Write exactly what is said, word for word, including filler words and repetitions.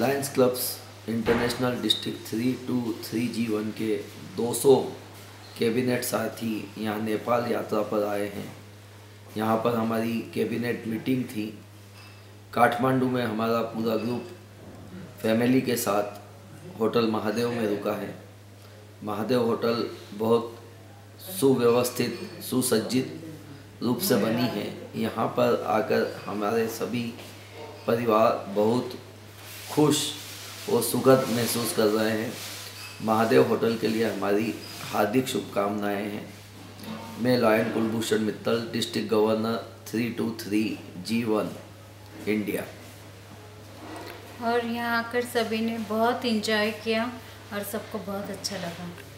Lions clubs international district three two three G one के दो सौ कैबिनेट साथी यहाँ नेपाल यात्रा पर आए हैं। यहाँ पर हमारी कैबिनेट मीटिंग थी काठमांडू में। हमारा पूरा ग्रुप फैमिली के साथ होटल महादेव में रुका है। महादेव होटल बहुत सुव्यवस्थित सुसज्जित रूप से बनी है। यहाँ पर आकर हमारे सभी परिवार बहुत खुश और सुखद महसूस कर रहे हैं। महादेव होटल के लिए हमारी हार्दिक शुभकामनाएँ हैं। मैं lion Kulbhushan Mittal, district governor three two three G one India. और यहाँ आकर सभी ने बहुत इंजॉय किया और सबको बहुत अच्छा लगा।